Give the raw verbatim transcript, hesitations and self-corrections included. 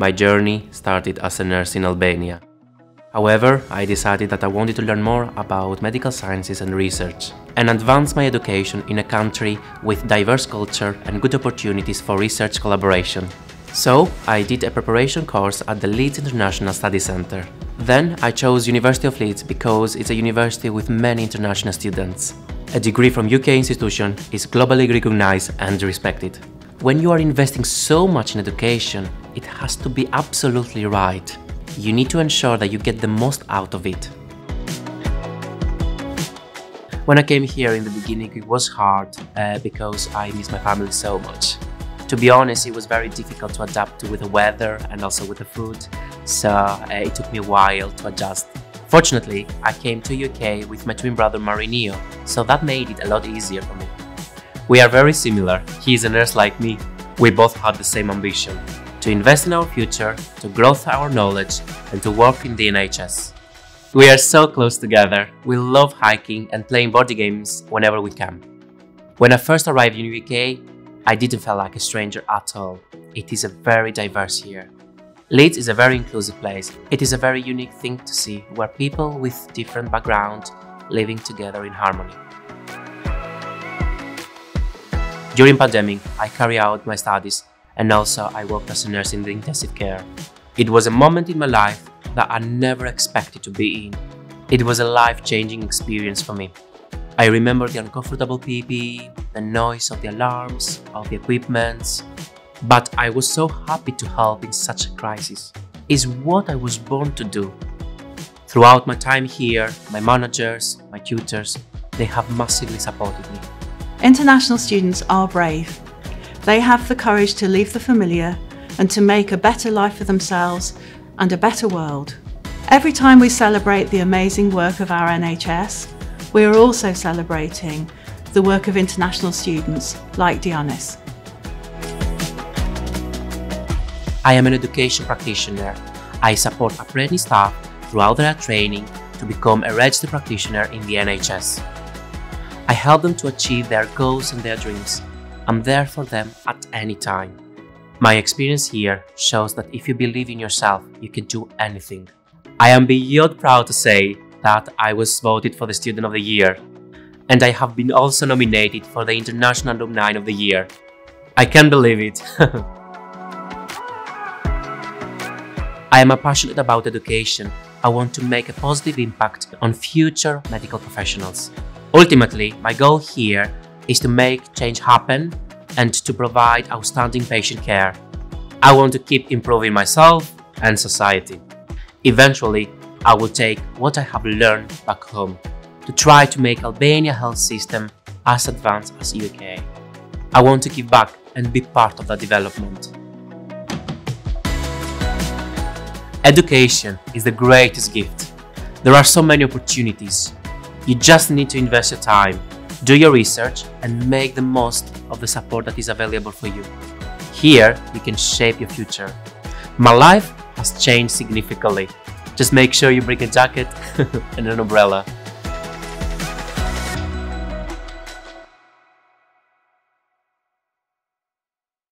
My journey started as a nurse in Albania. However, I decided that I wanted to learn more about medical sciences and research, and advance my education in a country with diverse culture and good opportunities for research collaboration. So, I did a preparation course at the Leeds International Study Centre. Then, I chose University of Leeds because it's a university with many international students. A degree from U K institution is globally recognised and respected. When you are investing so much in education, it has to be absolutely right. You need to ensure that you get the most out of it. When I came here in the beginning, it was hard uh, because I missed my family so much. To be honest, it was very difficult to adapt to with the weather and also with the food, so uh, it took me a while to adjust. Fortunately, I came to U K with my twin brother Marineo, so that made it a lot easier for me. We are very similar. He is a nurse like me. We both have the same ambition: to invest in our future, to grow our knowledge, and to work in the N H S. We are so close together. We love hiking and playing board games whenever we can. When I first arrived in the U K, I didn't feel like a stranger at all. It is a very diverse here. Leeds is a very inclusive place. It is a very unique thing to see, where people with different backgrounds living together in harmony. During the pandemic, I carried out my studies, and also I worked as a nurse in the intensive care. It was a moment in my life that I never expected to be in. It was a life-changing experience for me. I remember the uncomfortable P P E, the noise of the alarms, of the equipment, but I was so happy to help in such a crisis. It's what I was born to do. Throughout my time here, my managers, my tutors, they have massively supported me. International students are brave. They have the courage to leave the familiar and to make a better life for themselves and a better world. Every time we celebrate the amazing work of our N H S, we are also celebrating the work of international students like Dhionis. I am an education practitioner. I support apprentice staff throughout their training to become a registered practitioner in the N H S. I help them to achieve their goals and their dreams. I'm there for them at any time. My experience here shows that if you believe in yourself, you can do anything. I am beyond proud to say that I was voted for the Student of the Year, and I have been also nominated for the International Alumni of the Year. I can't believe it! I am passionate about education. I want to make a positive impact on future medical professionals. Ultimately, my goal here is to make change happen and to provide outstanding patient care. I want to keep improving myself and society. Eventually, I will take what I have learned back home to try to make Albania health system as advanced as U K. I want to give back and be part of that development. Education is the greatest gift. There are so many opportunities. You just need to invest your time, do your research, and make the most of the support that is available for you. Here, you can shape your future. My life has changed significantly. Just make sure you bring a jacket and an umbrella.